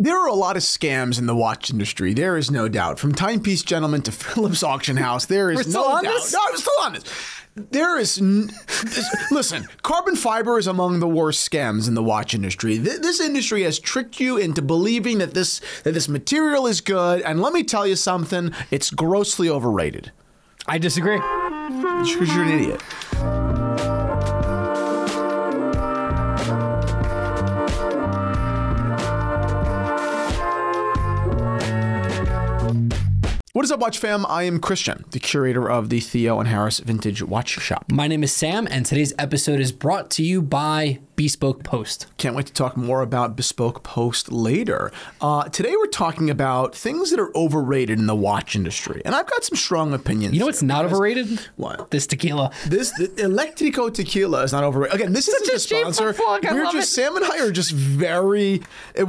There are a lot of scams in the watch industry. There is no doubt. From Timepiece Gentleman to Phillips Auction House, there is no doubt. No, I'm still on this. There is, listen, carbon fiber is among the worst scams in the watch industry. This industry has tricked you into believing that this material is good. And let me tell you something, it's grossly overrated. I disagree. It's because you're an idiot. What is up, watch fam? I am Christian, the curator of the Theo and Harris Vintage Watch Shop. My name is Sam, and today's episode is brought to you by Bespoke Post. Can't wait to talk more about Bespoke Post later. Today we're talking about things that are overrated in the watch industry, and I've got some strong opinions. You know what's not overrated? What? This tequila. The Eléctrico tequila is not overrated. Again, this isn't a sponsor. We're just Sam and I are just very oh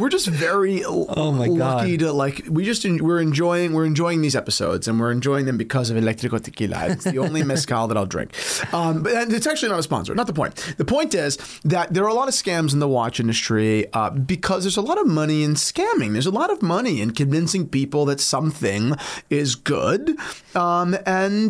my lucky God. To like. We just we're enjoying these episodes, and we're enjoying them because of Eléctrico tequila. It's the only mezcal that I'll drink. But it's actually not a sponsor. Not the point. The point is that there are a lot of scams in the watch industry because there's a lot of money in scamming. There's a lot of money in convincing people that something is good, period. Like, there's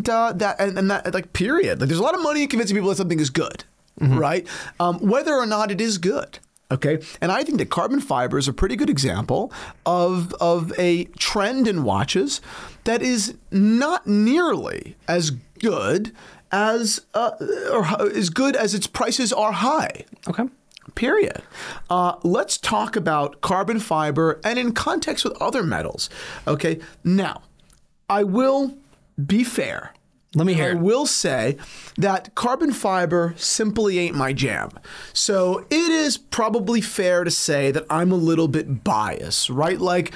a lot of money in convincing people that something is good, right? Whether or not it is good. Okay, and I think that carbon fiber is a pretty good example of a trend in watches that is not nearly as good as its prices are high. Okay. Period. Let's talk about carbon fiber and in context with other metals. Okay. Now, I will be fair. Let me hear. I will say that carbon fiber simply ain't my jam. So it is probably fair to say that I'm a little bit biased, right? Like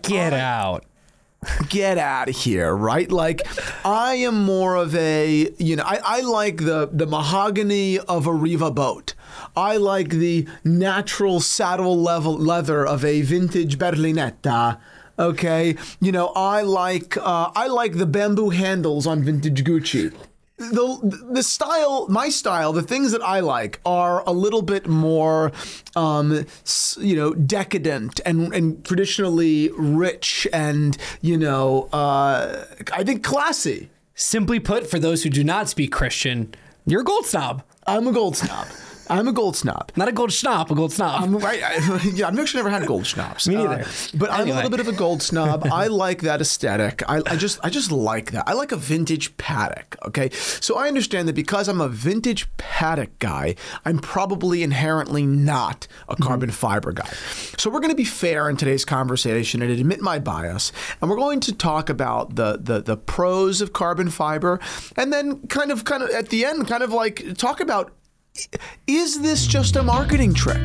Get out of here, right? Like, I am more of a, you know, I like the mahogany of a Riva boat. I like the natural saddle level leather of a vintage Berlinetta. Okay, you know, I like the bamboo handles on vintage Gucci. The style, my style, the things that I like are a little bit more, you know, decadent and traditionally rich and, you know, I think classy. Simply put, for those who do not speak Christian, you're a gold snob. I'm a gold snob. I'm a gold snob. Not a gold schnob, a gold snob. I've actually never had gold schnobs. Me neither. But anyway. I'm a little bit of a gold snob. I like that aesthetic. I just like that. I like a vintage Patek, okay? So I understand that because I'm a vintage Patek guy, I'm probably inherently not a carbon fiber guy. So we're going to be fair in today's conversation and admit my bias. And we're going to talk about the pros of carbon fiber and then kind of at the end like talk about, is this just a marketing trick?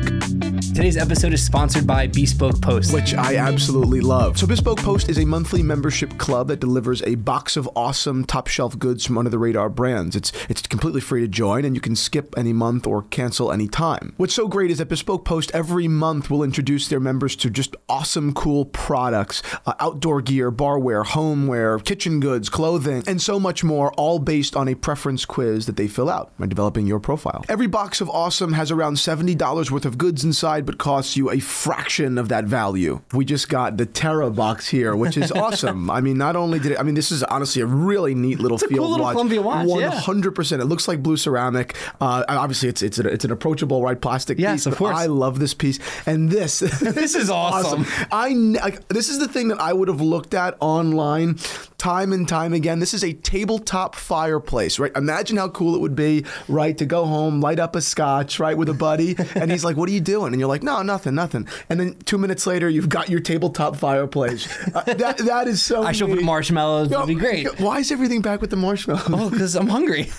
Today's episode is sponsored by Bespoke Post, which I absolutely love. So Bespoke Post is a monthly membership club that delivers a box of awesome top shelf goods from under the radar brands. It's completely free to join, and you can skip any month or cancel any time. What's so great is that Bespoke Post every month will introduce their members to just awesome, cool products, outdoor gear, barware, homeware, kitchen goods, clothing, and so much more, all based on a preference quiz that they fill out by developing your profile. Every box of awesome has around $70 worth of goods inside, but costs you a fraction of that value. We just got the Terra box here, which is awesome. I mean, not only did it, I mean, this is honestly a really neat little field cool watch. It's a cool little Columbia watch, 100%. Yeah. It looks like blue ceramic. Obviously, it's an approachable, right, plastic piece. Yes, of course. I love this piece. And this. This is awesome. This is the thing that I would have looked at online time and time again. This is a tabletop fireplace, right? Imagine how cool it would be, right, to go home, light up a scotch, right, with a buddy, and he's like, "What are you doing?" And you're like, "No, nothing, nothing." And then 2 minutes later, you've got your tabletop fireplace. That is so. I shall put marshmallows. That'd be great. Why is everything back with the marshmallows? Oh, because I'm hungry.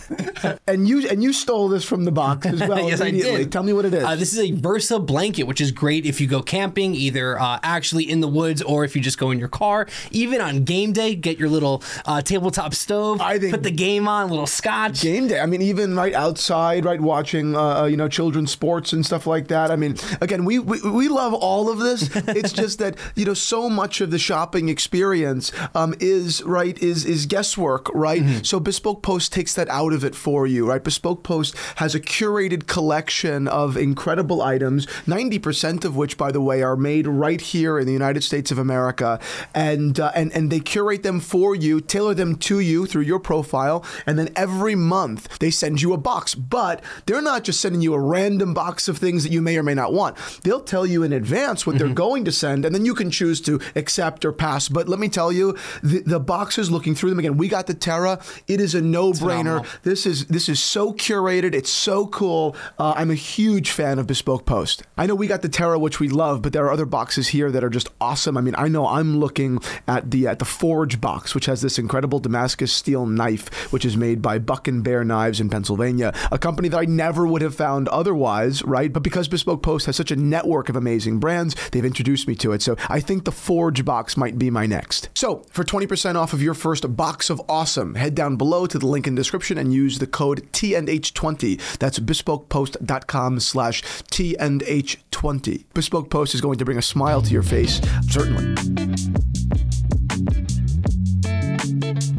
and you stole this from the box as well. Yes, I did. Tell me what it is. This is a Versa blanket, which is great if you go camping, either actually in the woods or if you just go in your car. Even on game day, get your little tabletop stove. I think put the game on, little scotch. Game day. I mean, even right outside, right, watching you know, children's sports and stuff like that. I mean, again, we love all of this. It's just that, you know, so much of the shopping experience is guesswork, right? Mm-hmm. So Bespoke Post takes that out of it for you, right? Bespoke Post has a curated collection of incredible items, 90% of which, by the way, are made right here in the United States of America, and they curate them for you, tailor them to you through your profile, and then every month they send you a box. But they're not just sending you a random box of things that you may or may not want. They'll tell you in advance what they're going to send, and then you can choose to accept or pass. But let me tell you, the boxes, looking through them again, we got the Terra. It is a no-brainer. This is so curated. It's so cool. I'm a huge fan of Bespoke Post. I know we got the Terra, which we love, but there are other boxes here that are just awesome. I mean, I know I'm looking at the Forge box, which has this incredible Damascus steel knife, which is made by Buck and Bear Knives in Pennsylvania, a company that I never would have found otherwise, right? But because Bespoke Post has such a network of amazing brands, they've introduced me to it. So I think the Forge box might be my next. So for 20% off of your first box of awesome, head down below to the link in the description and use the code TNH20. That's bespokepost.com/TNH20. Bespoke Post is going to bring a smile to your face, certainly.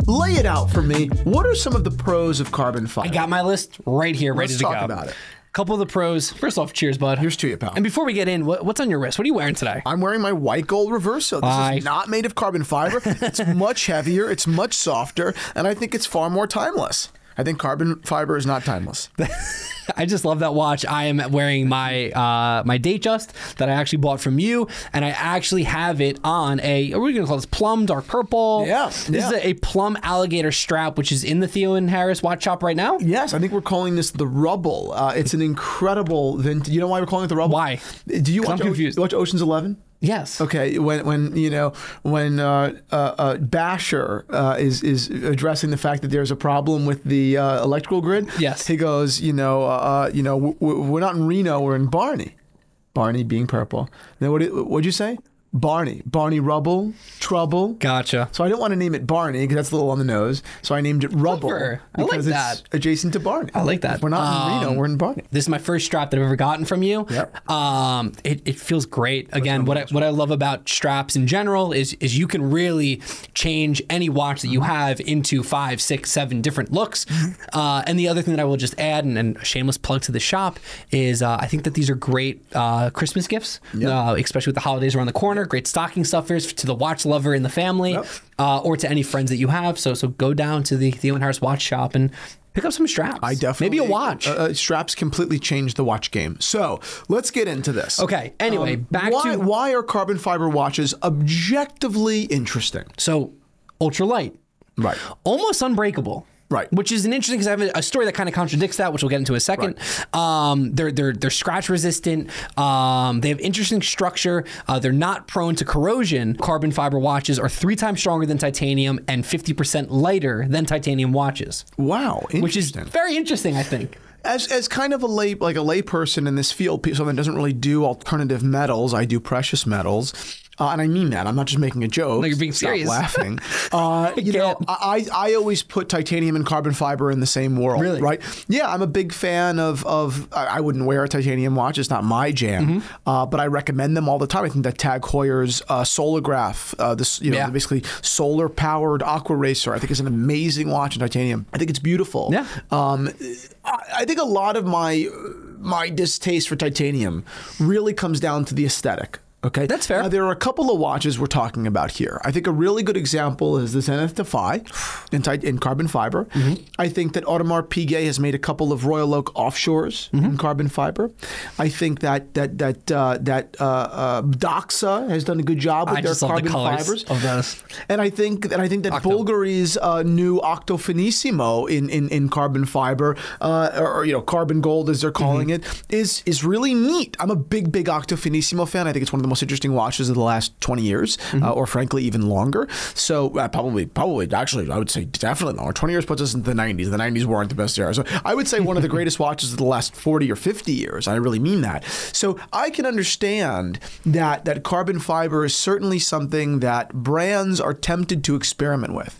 Lay it out for me. What are some of the pros of carbon fiber? I got my list right here, ready to go. Let's talk about it. Couple of the pros. First off, cheers, bud. Here's to you, pal. And before we get in, what's on your wrist? What are you wearing today? I'm wearing my white gold Reverso. This is not made of carbon fiber. It's much heavier. It's much softer. And I think it's far more timeless. I think carbon fiber is not timeless. I just love that watch. I am wearing my my Datejust that I actually bought from you, and I actually have it on a, what are we going to call this, plum dark purple? Yeah. This is a plum alligator strap, which is in the Theo and Harris watch shop right now. Yes, I think we're calling this the Rubble. It's an incredible vintage. You know why we're calling it the Rubble? Why? Do you watch, I'm confused. Watch Ocean's 11? Yes. Okay. When you know, when Basher is addressing the fact that there's a problem with the electrical grid. Yes. He goes, you know, we're not in Reno, we're in Barney. Barney being purple. Then what'd you say? Barney. Barney Rubble. Trouble. Gotcha. So I didn't want to name it Barney because that's a little on the nose. So I named it Rubble because it's adjacent to Barney. I like that. We're not in Reno, we're in Barney. This is my first strap that I've ever gotten from you. Yep. It feels great. Again, what I love about straps in general is you can really change any watch that you have into 5, 6, 7 different looks. And the other thing that I will just add, and a shameless plug to the shop, is I think that these are great Christmas gifts, especially with the holidays around the corner. Great stocking stuffers to the watch lover in the family, or to any friends that you have. So go down to the Theo and Harris watch shop and pick up some straps. I definitely. Maybe a watch. Straps completely change the watch game. So let's get into this. Okay. Anyway, why are carbon fiber watches objectively interesting? So ultralight. Right. Almost unbreakable. Right. Which is an interesting, because I have a story that kind of contradicts that, which we'll get into in a second. Right. They're scratch resistant. They have interesting structure. They're not prone to corrosion. Carbon fiber watches are 3 times stronger than titanium and 50% lighter than titanium watches. Wow. Which is very interesting, I think. As kind of a layperson in this field, someone that doesn't really do alternative metals, I do precious metals. And I mean that. I'm not just making a joke. No, you're being serious. Stop laughing. You know, I always put titanium and carbon fiber in the same world. Really? Right? Yeah, I'm a big fan of I wouldn't wear a titanium watch. It's not my jam. But I recommend them all the time. I think that Tag Heuer's Solargraph, the basically solar-powered Aqua Racer, I think is an amazing watch in titanium. I think it's beautiful. Yeah. I think a lot of my distaste for titanium really comes down to the aesthetic. Okay, that's fair. Now, there are a couple of watches we're talking about here. I think a really good example is the Zenith Defy in carbon fiber. I think that Audemars Piguet has made a couple of Royal Oak offshores in carbon fiber. I think that Doxa has done a good job with their carbon fibers. Of those. And I think that Bulgari's new Octo Finissimo in carbon fiber, or carbon gold as they're calling it, is really neat. I'm a big Octo Finissimo fan. I think it's one of the most interesting watches of the last 20 years, or frankly, even longer. So probably, actually, I would say definitely longer. 20 years puts us into the 90s. The 90s weren't the best era. So I would say one of the greatest watches of the last 40 or 50 years. I really mean that. So I can understand that, carbon fiber is certainly something that brands are tempted to experiment with.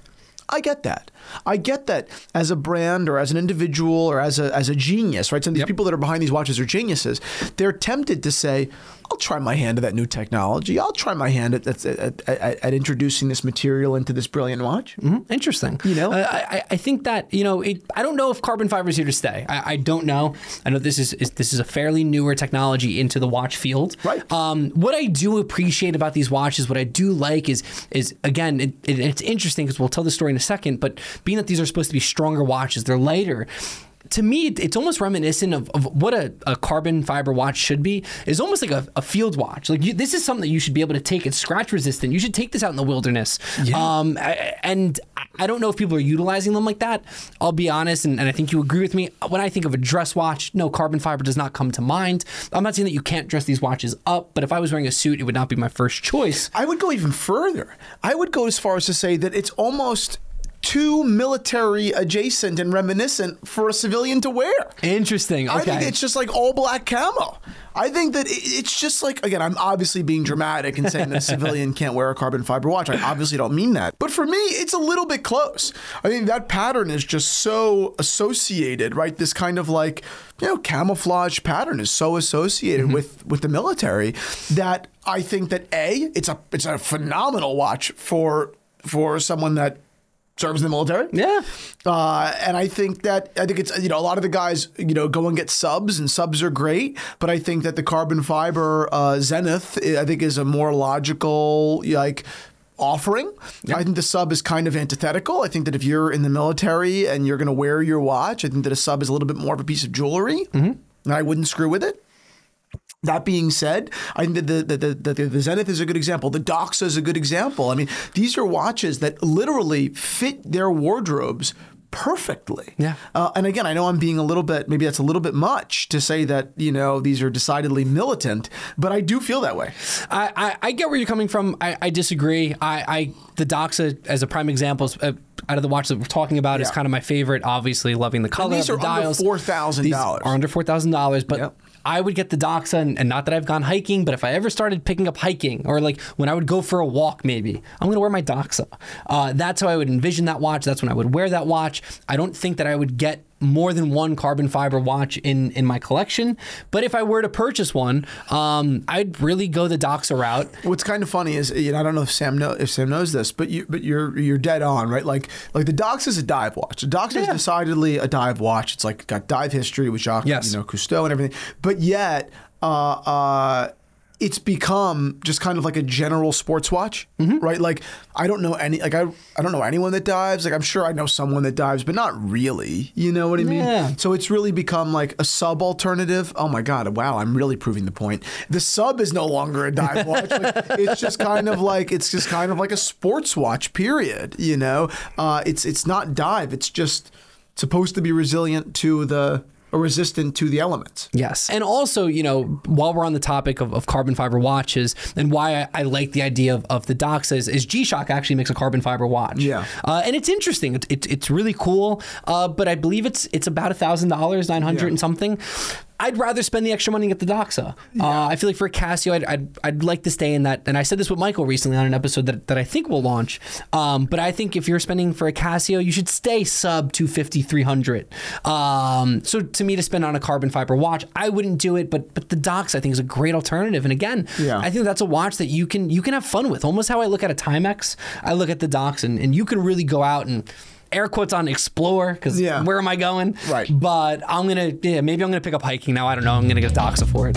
I get that. I get that as a brand or as an individual or as a genius, right? Some of these people that are behind these watches are geniuses. They're tempted to say, I'll try my hand at that new technology. I'll try my hand at introducing this material into this brilliant watch. Mm-hmm. Interesting. You know, I think that, you know, I don't know if carbon fiber is here to stay. I don't know. I know this is a fairly newer technology into the watch field. Right. What I do appreciate about these watches, what I do like is again, it's interesting because we'll tell the story in a second, but being that these are supposed to be stronger watches, they're lighter. To me, it's almost reminiscent of what a carbon fiber watch should be. It's almost like a field watch. Like this is something that you should be able to take. It's scratch resistant. You should take this out in the wilderness. Yeah. And I don't know if people are utilizing them like that. I'll be honest, and I think you agree with me. When I think of a dress watch, no, carbon fiber does not come to mind. I'm not saying that you can't dress these watches up, but if I was wearing a suit, it would not be my first choice. I would go even further. I would go as far as to say that it's almost too military adjacent and reminiscent for a civilian to wear. Interesting. Okay. I think it's just like all black camo. I think that it's just like, again, I'm obviously being dramatic and saying that a civilian can't wear a carbon fiber watch. I obviously don't mean that. But for me, it's a little bit close. I mean, that pattern is just so associated, right? This kind of like, you know, camouflage pattern is so associated with the military that I think that A, it's a phenomenal watch for someone that serves in the military. Yeah. And I think it's, you know, a lot of the guys, you know, go and get subs, and subs are great, but I think that the carbon fiber Zenith, I think, is a more logical, like, offering. Yep. I think the sub is kind of antithetical. I think that if you're in the military and you're going to wear your watch, I think that a sub is a little bit more of a piece of jewelry, and I wouldn't screw with it. That being said, I think the Zenith is a good example. The Doxa is a good example. I mean, these are watches that literally fit their wardrobes perfectly. Yeah. And again, I know I'm being a little bit, maybe that's a little bit much to say that, you know, these are decidedly militant, but I do feel that way. I get where you're coming from. I disagree. The Doxa, as a prime example, is, out of the watch that we're talking about, is kind of my favorite. Obviously, loving the color. And these are the dials. Under $4,000. These are under $4,000, but I would get the Doxa, and not that I've gone hiking, but if I ever started picking up hiking, or like when I would go for a walk, maybe I'm going to wear my Doxa. That's how I would envision that watch. That's when I would wear that watch. I don't think that I would get more than one carbon fiber watch in my collection, but if I were to purchase one, I'd really go the Doxa route. What's kind of funny is, you know, I don't know if Sam knows this, but you're dead on, right? Like the Doxa is a dive watch. The Doxa is decidedly a dive watch. It's like got dive history with Jacques, you know, Cousteau and everything, but yet it's become just kind of like a general sports watch, right? Like I don't know anyone that dives. Like I'm sure I know someone that dives, but not really. You know what I mean? Yeah. So it's really become like a sub alternative. Oh my God! Wow, I'm really proving the point. The sub is no longer a dive watch. Like, it's just kind of like a sports watch. Period. You know, it's not dive. It's just supposed to be resilient to the. Or resistant to the elements. Yes. And also, you know, while we're on the topic of carbon fiber watches and why I like the idea of the Doxa is G-Shock actually makes a carbon fiber watch. Yeah. And it's interesting. It's really cool. But I believe it's about $1,000, $900 and something. I'd rather spend the extra money and get the Doxa. Yeah. I feel like for a Casio, I'd like to stay in that. And I said this with Michael recently on an episode that I think will launch. But I think if you're spending for a Casio, you should stay sub 250, 300. So to me, to spend on a carbon fiber watch, I wouldn't do it. But the Doxa, I think, is a great alternative. And again, I think that's a watch that you can have fun with. Almost how I look at a Timex, I look at the Doxa, and you can really go out and. Air quotes on explore, because where am I going? Right. But I'm going to, maybe I'm going to pick up hiking now. I don't know. I'm going to get a Doxa for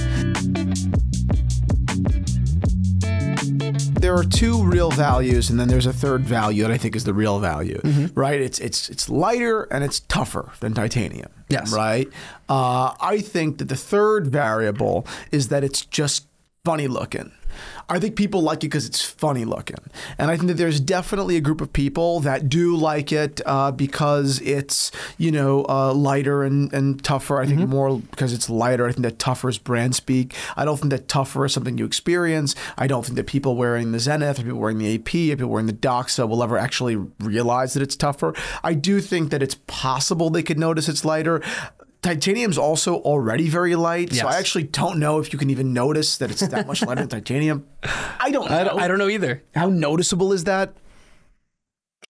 it. There are two real values, and then there's a third value that I think is the real value, right? It's lighter and it's tougher than titanium, right? I think that the third variable is that it's just funny looking. I think people like it because it's funny looking. And I think that there's definitely a group of people that do like it because it's, you know, lighter and tougher. I think more because it's lighter. I think that tougher is brand speak. I don't think that tougher is something you experience. I don't think that people wearing the Zenith, or people wearing the AP, or people wearing the Doxa will ever actually realize that it's tougher. I do think that it's possible they could notice it's lighter. Titanium's also already very light, yes. So I actually don't know if you can even notice that it's that much lighter than titanium. I don't know. I don't know either. How noticeable is that?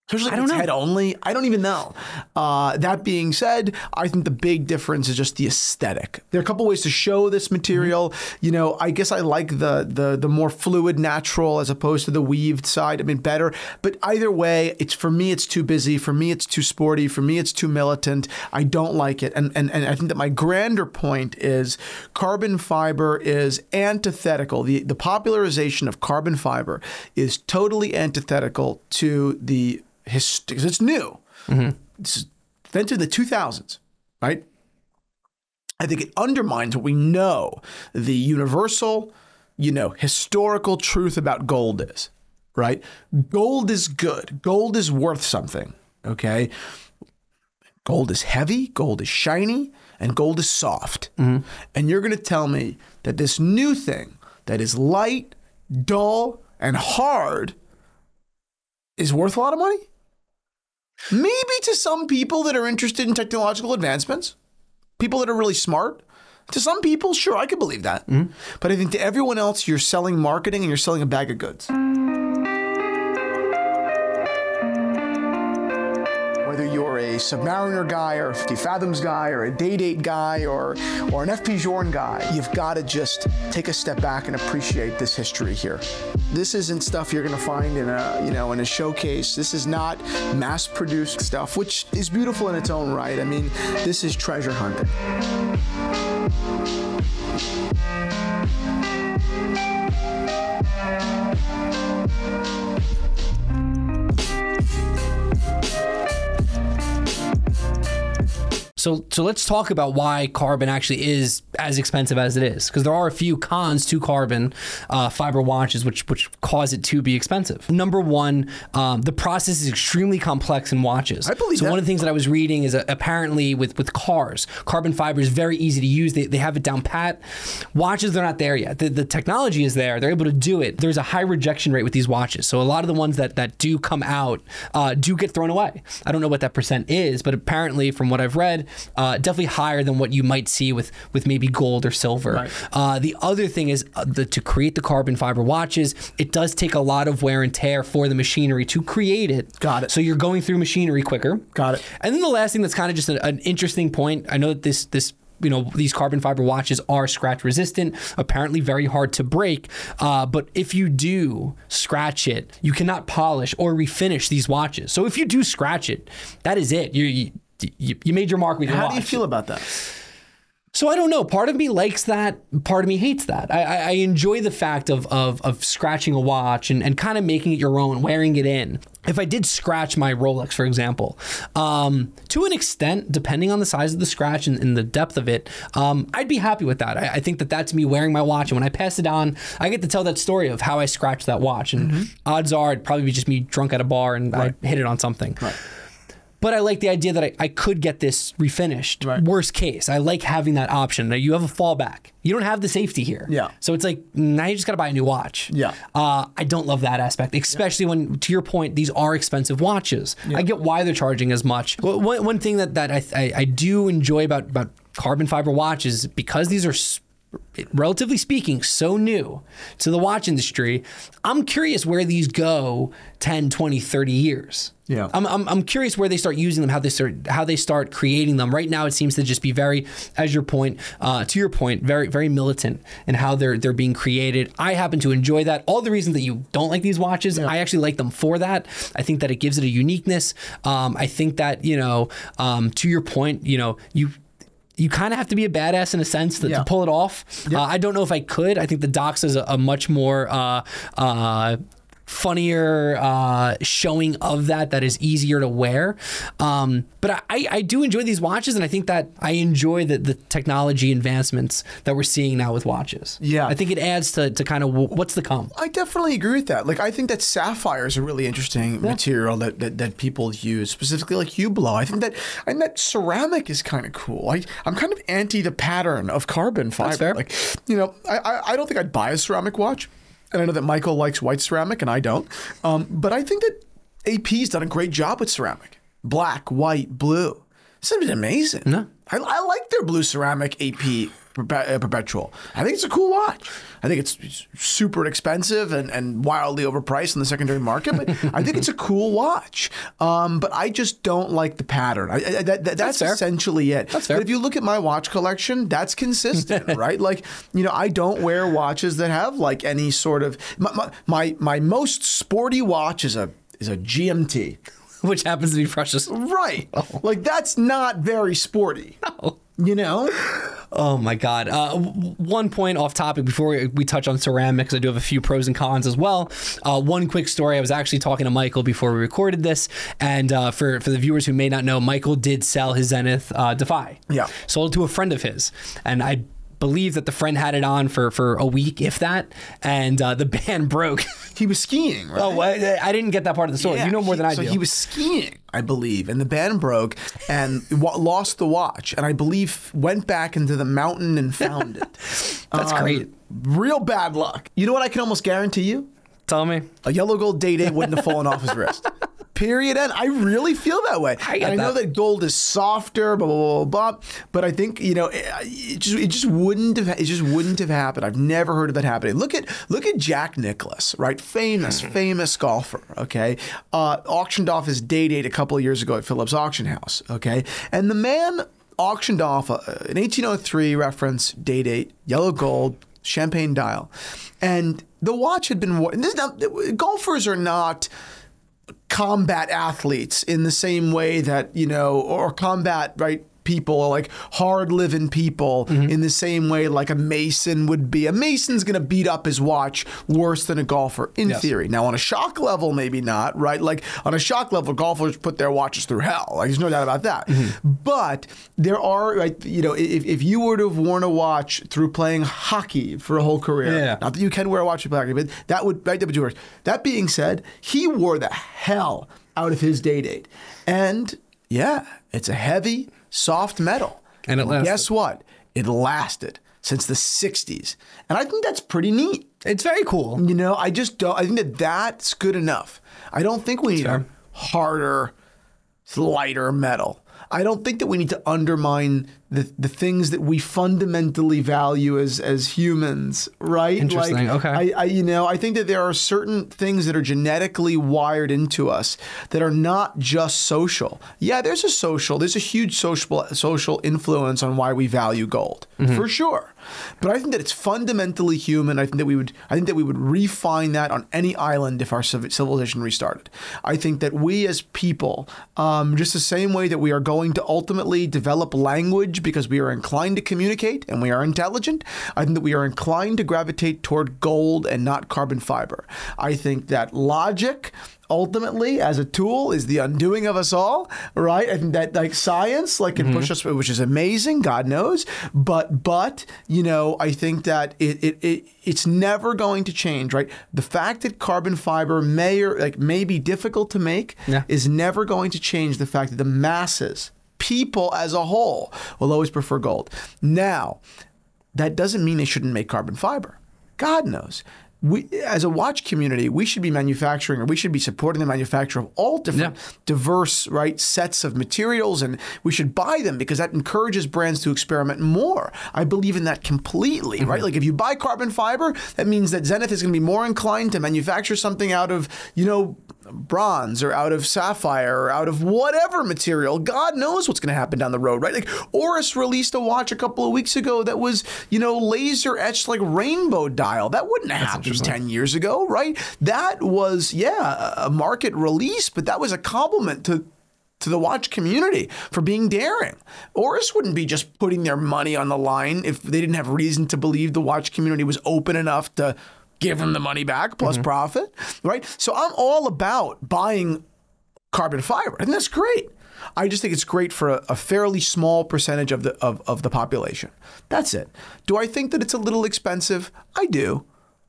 Especially if it's head only. I don't even know. That being said, I think the big difference is just the aesthetic. There are a couple ways to show this material. You know, I guess I like the more fluid natural as opposed to the weaved side. I mean, better. But either way, it's for me, it's too busy. For me, it's too sporty. For me, it's too militant. I don't like it. And I think that my grander point is carbon fiber is antithetical. The popularization of carbon fiber is totally antithetical to the history, it's new. It's then to the 2000s, right? I think it undermines what we know the universal, you know, historical truth about gold is, right? Gold is good. Gold is worth something, okay? Gold is heavy. Gold is shiny. And gold is soft. And you're going to tell me that this new thing that is light, dull, and hard is worth a lot of money? Maybe to some people that are interested in technological advancements, people that are really smart. To some people, sure, I could believe that. But I think to everyone else, you're selling marketing and you're selling a bag of goods. Whether you're a Submariner guy or a 50 Fathoms guy or a Day-Date guy or an F.P. Journe guy, you've got to just take a step back and appreciate this history here. This isn't stuff you're going to find in a, you know, in a showcase. This is not mass-produced stuff, which is beautiful in its own right. I mean, this is treasure hunting. So let's talk about why carbon actually is as expensive as it is, because there are a few cons to carbon fiber watches, which cause it to be expensive. Number one, the process is extremely complex in watches. I believe so. One of the things that I was reading is apparently with cars, carbon fiber is very easy to use. They have it down pat. Watches, they're not there yet. The technology is there. They're able to do it. There's a high rejection rate with these watches. So a lot of the ones that do come out do get thrown away. I don't know what that percent is, but apparently from what I've read, definitely higher than what you might see with maybe gold or silver. Right. The other thing is to create the carbon fiber watches, it does take a lot of wear and tear for the machinery to create it. Got it. So you're going through machinery quicker. Got it. And then the last thing that's kind of just an interesting point. I know that this you know, these carbon fiber watches are scratch resistant, apparently very hard to break. But if you do scratch it, you cannot polish or refinish these watches. So if you do scratch it, that is it. You made your mark with your watch. How do you feel about that? So I don't know. Part of me likes that. Part of me hates that. I enjoy the fact of scratching a watch and kind of making it your own, wearing it in. If I did scratch my Rolex, for example, to an extent, depending on the size of the scratch and the depth of it, I'd be happy with that. I think that that's me wearing my watch. And when I pass it on, I get to tell that story of how I scratched that watch. And odds are it'd probably be just me drunk at a bar and I hit it on something. Right. But I like the idea that I could get this refinished. Right. Worst case, I like having that option. Now you have a fallback. You don't have the safety here. Yeah. So it's like, now you just got to buy a new watch. Yeah. I don't love that aspect, especially when, to your point, these are expensive watches. Yeah. I get why they're charging as much. Well, one thing that I do enjoy about carbon fiber watches, because these are relatively speaking, so new to the watch industry, I'm curious where these go 10, 20, 30 years. Yeah. I'm curious where they start using them, how they start creating them. Right now, it seems to just be very, to your point, very, very militant in how they're being created. I happen to enjoy that. All the reasons that you don't like these watches, I actually like them for that. I think that it gives it a uniqueness. I think that, you know, to your point, you know, you kind of have to be a badass in a sense to pull it off. Yeah. I don't know if I could. I think the Doxa is a much more funnier showing of that is easier to wear. But I do enjoy these watches, and I think that I enjoy the technology advancements that we're seeing now with watches. Yeah. I think it adds to kind of what's to come. I definitely agree with that. Like, I think that sapphire is a really interesting material that people use, specifically like Hublot. I think that, and that ceramic is kind of cool. I'm kind of anti the pattern of carbon fiber. Like, you know, I don't think I'd buy a ceramic watch. And I know that Michael likes white ceramic, and I don't. But I think that AP's done a great job with ceramic. Black, white, blue. It's amazing. No. I like their blue ceramic AP Perpetual. I think it's a cool watch. I think it's super expensive and wildly overpriced in the secondary market, but I think it's a cool watch. But I just don't like the pattern. That's essentially it. That's fair. But if you look at my watch collection, that's consistent, right? Like, you know, I don't wear watches that have like any sort of my most sporty watch is a GMT, which happens to be precious, right? Oh. Like, that's not very sporty. No. You know? Oh, my God. One point off topic before we touch on ceramics. I do have a few pros and cons as well. One quick story. I was actually talking to Michael before we recorded this. And for the viewers who may not know, Michael did sell his Zenith Defy. Yeah. Sold it to a friend of his. And I believe that the friend had it on for a week, if that, and the band broke. He was skiing, right? Oh, I didn't get that part of the story. Yeah, you know more than I do. So he was skiing, I believe, and the band broke and lost the watch, and I believe went back into the mountain and found it. That's great. Real bad luck. You know what I can almost guarantee you? Tell me. A yellow gold Day-Date wouldn't have fallen off his wrist. Period. And I really feel that way. I know that gold is softer, blah, blah, blah, blah. But I think, you know, it just wouldn't have happened. I've never heard of that happening. Look at Jack Nicklaus, right? Famous golfer. Okay, auctioned off his Day-Date a couple of years ago at Phillips auction house. Okay, and the man auctioned off an 1803 reference Day-Date, yellow gold, champagne dial, and the watch had been worn. Golfers are not combat athletes in the same way that, you know, or combat, right, people, like hard living people, mm-hmm, in the same way like a mason would be. A mason's gonna beat up his watch worse than a golfer in theory. Now on a shock level, maybe not, right? Like on a shock level, golfers put their watches through hell. Like, there's no doubt about that. Mm-hmm. But there are, right, you know, if you were to have worn a watch through playing hockey for a whole career, not that you can wear a watch to play hockey, but that would, right, that would do worse. That being said, he wore the hell out of his Day-Date, and yeah, it's a heavy, soft metal. And it lasted. Guess what? It lasted since the 60s. And I think that's pretty neat. It's very cool. You know, I just don't, I think that that's good enough. I don't think we need a harder, lighter metal. I don't think that we need to undermine the things that we fundamentally value as humans, right? Interesting. Like, okay. You know, I think that there are certain things that are genetically wired into us that are not just social. Yeah, there's a huge social influence on why we value gold, mm-hmm, for sure. But I think that it's fundamentally human. I think that we would refine that on any island if our civilization restarted. I think that we as people, just the same way that we are going to ultimately develop language because we are inclined to communicate and we are intelligent, I think that we are inclined to gravitate toward gold and not carbon fiber. I think that logic, ultimately, as a tool, is the undoing of us all, right? I think that, like, science, like, can, mm-hmm, push us, which is amazing, God knows. But you know, I think that it's never going to change, right? The fact that carbon fiber may be difficult to make is never going to change the fact that the masses, people as a whole, will always prefer gold. Now, that doesn't mean they shouldn't make carbon fiber. God knows. We, as a watch community, we should be manufacturing, or we should be supporting the manufacture of all different diverse, right, sets of materials, and we should buy them because that encourages brands to experiment more. I believe in that completely, mm-hmm, right? Like, if you buy carbon fiber, that means that Zenith is going to be more inclined to manufacture something out of, you know, bronze or out of sapphire or out of whatever material. God knows what's going to happen down the road, right? Like, Oris released a watch a couple of weeks ago that was, you know, laser etched like rainbow dial. That wouldn't have happened 10 years ago, right? That was, yeah, a market release, but that was a compliment to the watch community for being daring. Oris wouldn't be just putting their money on the line if they didn't have reason to believe the watch community was open enough to give them the money back plus profit, right? So I'm all about buying carbon fiber, and that's great. I just think it's great for a fairly small percentage of the population. That's it. Do I think that it's a little expensive? I do.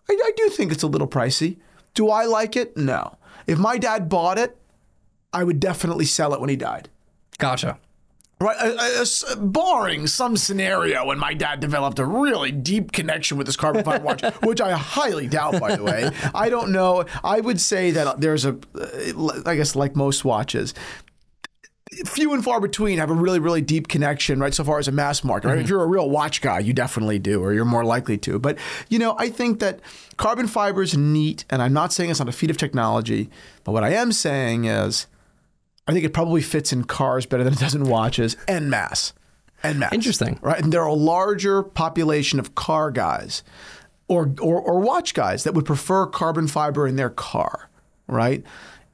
I do think it's a little pricey. Do I like it? No. If my dad bought it, I would definitely sell it when he died. Gotcha. Right, barring some scenario when my dad developed a really deep connection with this carbon fiber watch, which I highly doubt, by the way. I don't know. I would say that there's a, I guess like most watches, few and far between have a really, really deep connection, right, so far as a mass market. Right? If you're a real watch guy, you definitely do, or you're more likely to. But, you know, I think that carbon fiber is neat, and I'm not saying it's not a feat of technology, but what I am saying is I think it probably fits in cars better than it does in watches, en masse. En masse. Interesting. Right? And there are a larger population of car guys or watch guys that would prefer carbon fiber in their car, right?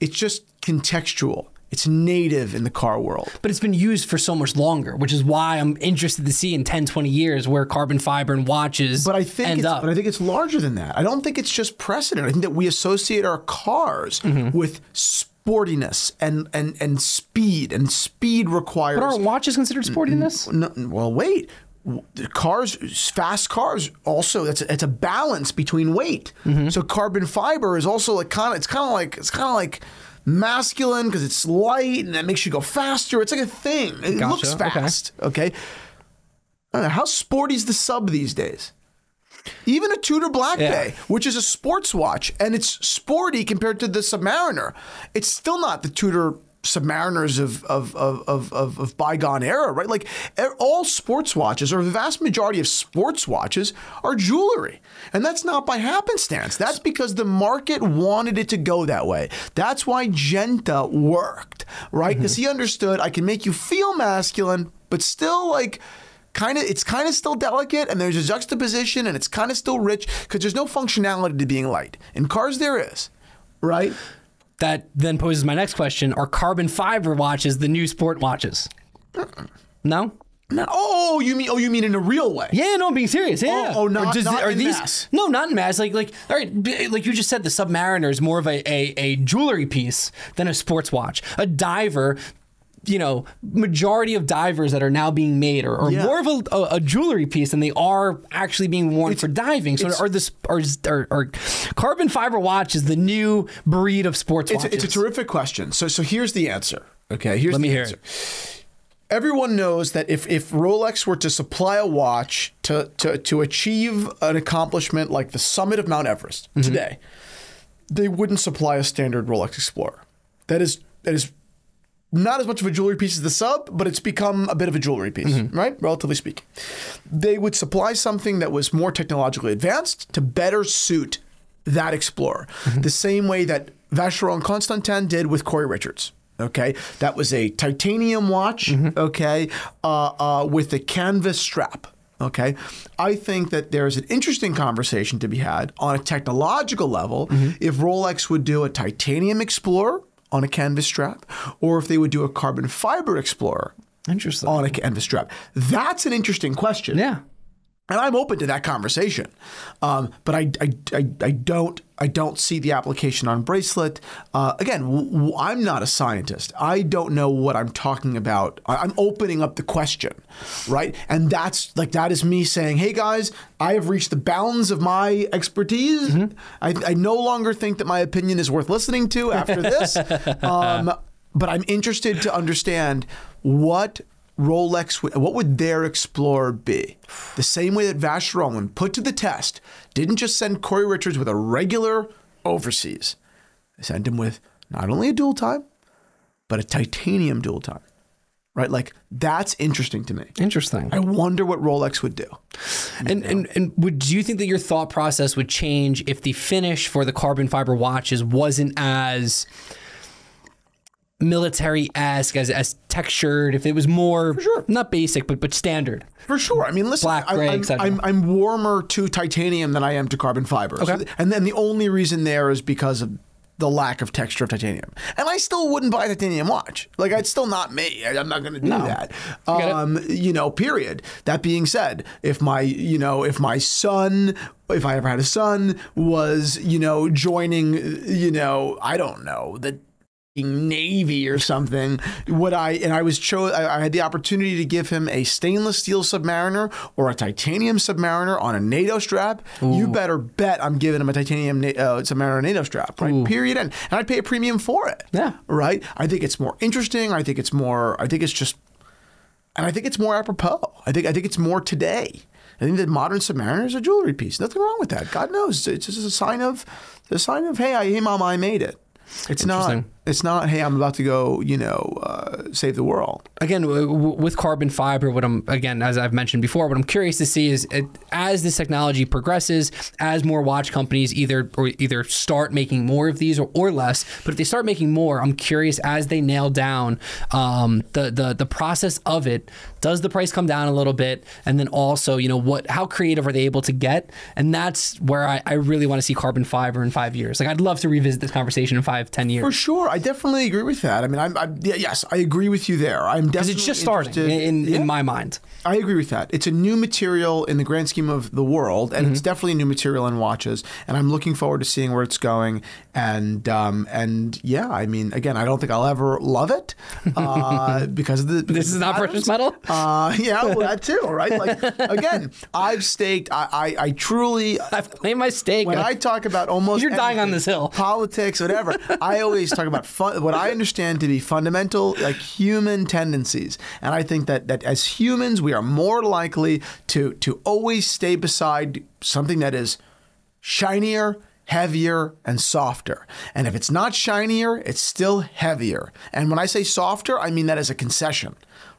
It's just contextual. It's native in the car world. But it's been used for so much longer, which is why I'm interested to see in 10, 20 years where carbon fiber and watches end up. But I think it's larger than that. I don't think it's just precedent. I think that we associate our cars with sportiness and speed, and speed requires... But aren't watches considered sportiness? No, well, wait. Cars, fast cars, also it's a balance between weight. So carbon fiber is also like kind of like masculine because it's light and that makes you go faster. It's like a thing. It looks fast. Okay. I don't know, how sporty is the sub these days? Even a Tudor Black Bay, which is a sports watch, and it's sporty compared to the Submariner. It's still not the Tudor Submariners of bygone era, right? Like all sports watches, or the vast majority of sports watches, are jewelry. And that's not by happenstance. That's because the market wanted it to go that way. That's why Genta worked, right? Because he understood, I can make you feel masculine, but still like it's kind of still delicate, and there's a juxtaposition, and it's kind of still rich, because there's no functionality to being light. In cars there is, right? That then poses my next question. Are carbon fiber watches the new sport watches? No? No. Oh, you mean in a real way? Yeah, no, I'm being serious. Yeah. Oh, not in mass. No, not in mass. Like, all right, like you just said, the Submariner is more of a jewelry piece than a sports watch. A diver, you know, majority of divers that are now being made are more of a jewelry piece than they are actually being worn for diving. So are carbon fiber watches the new breed of sports watches? It's a terrific question. So here's the answer. Okay, here's Let me hear it. Everyone knows that if Rolex were to supply a watch to achieve an accomplishment like the summit of Mount Everest today, they wouldn't supply a standard Rolex Explorer. That is not as much of a jewelry piece as the sub, but it's become a bit of a jewelry piece, right? Relatively speaking. They would supply something that was more technologically advanced to better suit that Explorer, the same way that Vacheron Constantin did with Corey Richards, okay? That was a titanium watch, okay, with a canvas strap, okay? I think that there's an interesting conversation to be had on a technological level if Rolex would do a titanium Explorer on a canvas strap, or if they would do a carbon fiber Explorer on a canvas strap. That's an interesting question. Yeah. And I'm open to that conversation. But I don't see the application on bracelet. Again, I'm not a scientist. I don't know what I'm talking about. I'm opening up the question, right? And that's like, that is me saying, hey guys, I have reached the bounds of my expertise. I no longer think that my opinion is worth listening to after this. But I'm interested to understand what would their Explorer be? The same way that Vacheron, when put to the test, didn't just send Corey Richards with a regular overseas. They sent him with not only a dual time, but a titanium dual time, right? Like, that's interesting to me. Interesting. I wonder what Rolex would do. And do you think that your thought process would change if the finish for the carbon fiber watches wasn't as military-esque, as textured, if it was more, not basic, but standard? For sure. I mean, listen, black, gray, I'm warmer to titanium than I am to carbon fiber. Okay. So, and then the only reason there is because of the lack of texture of titanium. And I still wouldn't buy a titanium watch. Like, it's still not me. I'm not going to do that. You know, period. That being said, if my, you know, if my son, if I ever had a son, was, you know, joining, you know, I don't know, the Navy or something, would I, and I was I had the opportunity to give him a stainless steel Submariner or a titanium Submariner on a NATO strap, you better bet I'm giving him a titanium Submariner on a NATO strap, right? Period. And I'd pay a premium for it. Yeah. Right? I think it's more interesting. I think it's more, I think it's just, and I think it's more apropos. I think it's more today. I think that modern Submariner is a jewelry piece. Nothing wrong with that. God knows. It's just a sign of, hey, hey mom, I made it. It's not, hey, I'm about to go, you know, save the world. Again, with carbon fiber, what I'm, again, as I've mentioned before, what I'm curious to see is as this technology progresses, as more watch companies either start making more of these or less, but if they start making more, I'm curious as they nail down the process of it, does the price come down a little bit? And then also, you know, what, how creative are they able to get? And that's where I really want to see carbon fiber in 5 years. Like, I'd love to revisit this conversation in 5, 10 years. For sure. I definitely agree with that. I mean, yes, I agree with you there. I'm definitely, because it's just starting in my mind. I agree with that. It's a new material in the grand scheme of the world, and it's definitely a new material in watches. And I'm looking forward to seeing where it's going. And yeah, I mean, again, I don't think I'll ever love it because of the this is not precious metal. Yeah, well, that too, right? Like, again, I've staked. I truly. I've claimed my stake. When I talk about almost you're dying on this hill, politics, whatever. I always talk about. What I understand to be fundamental, like, human tendencies, and I think that as humans we are more likely to always stay beside something that is shinier, heavier, and softer. And if it's not shinier, it's still heavier. And when I say softer, I mean that as a concession.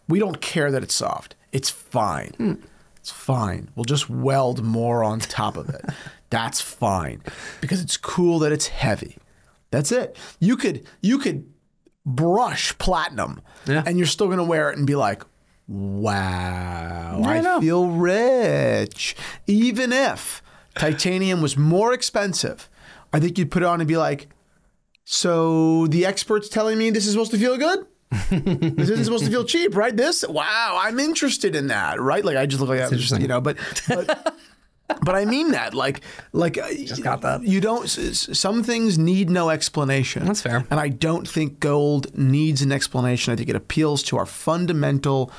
We don't care that it's soft. It's fine. It's fine. We'll just weld more on top of it. That's fine, because it's cool that it's heavy. That's it. You could brush platinum, and you're still gonna wear it and be like, wow, I feel rich. Even if titanium was more expensive, I think you'd put it on and be like, so the expert's telling me this is supposed to feel good? This isn't supposed to feel cheap, right? This? Wow, I'm interested in that, right? Like, I just look like I'm just, you know, but but I mean that, like just got that. You don't. Some things need no explanation. That's fair. And I don't think gold needs an explanation. I think it appeals to our fundamental,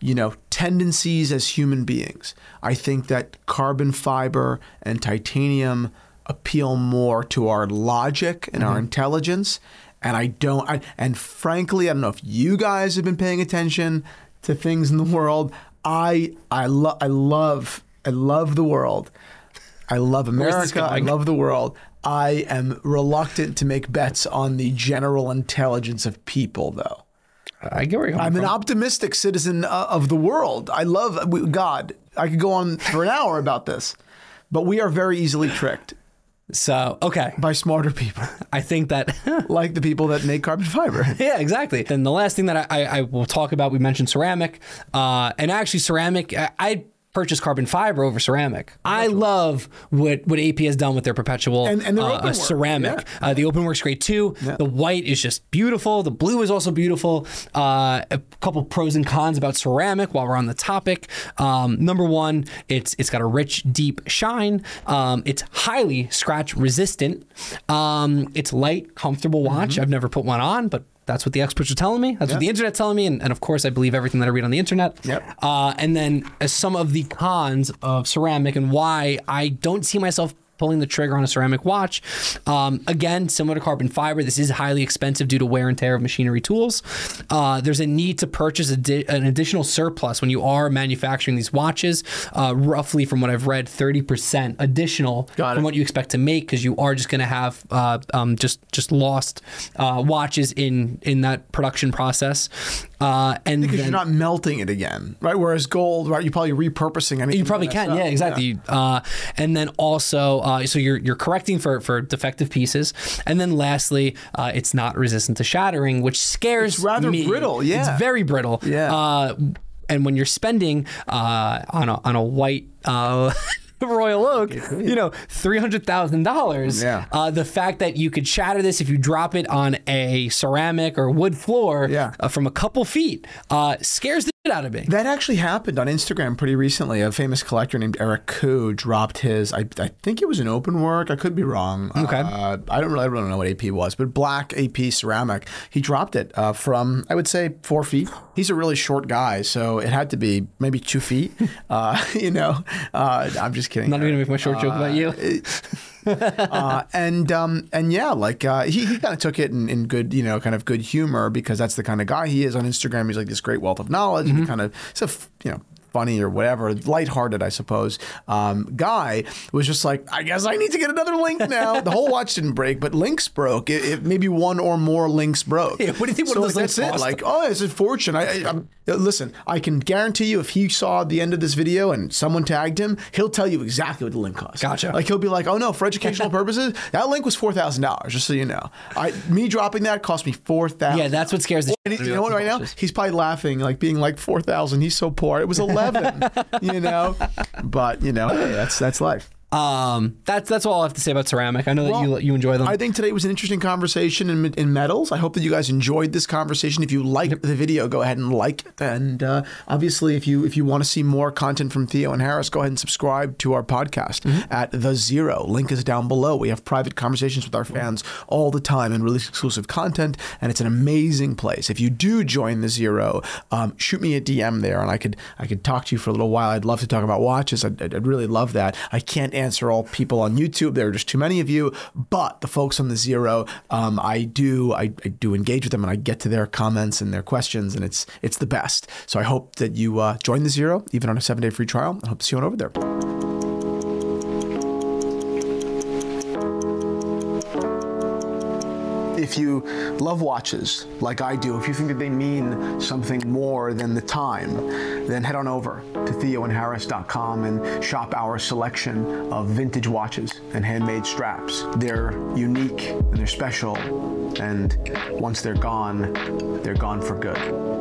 you know, tendencies as human beings. I think that carbon fiber and titanium appeal more to our logic and our intelligence. And I don't. And frankly, I don't know if you guys have been paying attention to things in the world. I love the world. I love America. I love the world. I am reluctant to make bets on the general intelligence of people, though. I get where you're coming from. I'm an optimistic citizen of the world. I love God. I could go on for an hour about this, but we are very easily tricked. So, okay. By smarter people. I think that. Like the people that make carbon fiber. Yeah, exactly. Then the last thing that I will talk about, we mentioned ceramic. And actually, ceramic, I purchase carbon fiber over ceramic. I love what AP has done with their perpetual and ceramic. Yeah. The openwork's great too. Yeah. The white is just beautiful. The blue is also beautiful. A couple pros and cons about ceramic while we're on the topic. Number one, it's got a rich, deep shine. It's highly scratch resistant. It's light, comfortable watch. I've never put one on, but that's what the experts are telling me. That's what the internet's telling me. And of course, I believe everything that I read on the internet. Yep. And then as some of the cons of ceramic and why I don't see myself pulling the trigger on a ceramic watch. Again, similar to carbon fiber, this is highly expensive due to wear and tear of machinery tools. There's a need to purchase an additional surplus when you are manufacturing these watches, roughly from what I've read, 30% additional from what you expect to make, because you are just going to have just lost watches in that production process. And because you're not melting it again, right? Whereas gold, right? You're probably repurposing. I mean, you probably can. Yeah, exactly. Yeah. And then also, so you're correcting for defective pieces. And then lastly, it's not resistant to shattering, which scares me. It's rather brittle. Yeah, it's very brittle. Yeah. And when you're spending on a white the Royal Oak, you know, $300,000. Yeah. The fact that you could shatter this if you drop it on a ceramic or wood floor from a couple feet scares the shit out of me. That actually happened on Instagram pretty recently. A famous collector named Eric Koo dropped his, I think it was an open work. I could be wrong. Okay. I don't really know what AP was, but black AP ceramic. He dropped it from, I would say, 4 feet. He's a really short guy, so it had to be maybe 2 feet. You know, I'm just kidding. Not even gonna make my short joke about you. And yeah, like he kind of took it in good, you know, kind of good humor, because that's the kind of guy he is on Instagram. He's like this great wealth of knowledge, and kind of, you know, funny or whatever, lighthearted, I suppose. Guy was just like, I guess I need to get another link now. The whole watch didn't break, but links broke. It maybe one or more links broke. Yeah, what do you think? So one of those links cost? Like, oh, it's a fortune. Listen, I can guarantee you, if he saw the end of this video and someone tagged him, he'll tell you exactly what the link cost. Gotcha. Like he'll be like, oh no, for educational purposes, that link was $4,000. Just so you know, me dropping that cost me $4,000. Yeah, that's what scares the. And you know what? Right now, he's probably laughing, like being like 4,000. He's so poor. It was 11, you know, but you know, hey, that's life. That's all I have to say about ceramic. I know that you enjoy them. I think today was an interesting conversation in metals. I hope that you guys enjoyed this conversation. If you liked the video, go ahead and like it. And obviously, if you want to see more content from Theo and Harris, go ahead and subscribe to our podcast at The Zero. Link is down below. We have private conversations with our fans all the time and release exclusive content. And it's an amazing place. If you do join The Zero, shoot me a DM there, and I could talk to you for a little while. I'd love to talk about watches. I'd really love that. I can't answer all people on YouTube. There are just too many of you, but the folks on The Zero, I do engage with them, and I get to their comments and their questions, and it's the best. So I hope that you join The Zero, even on a 7-day free trial. I hope to see you on over there. If you love watches like I do, if you think that they mean something more than the time, then head on over to theoandharris.com and shop our selection of vintage watches and handmade straps. They're unique and they're special, and once they're gone for good.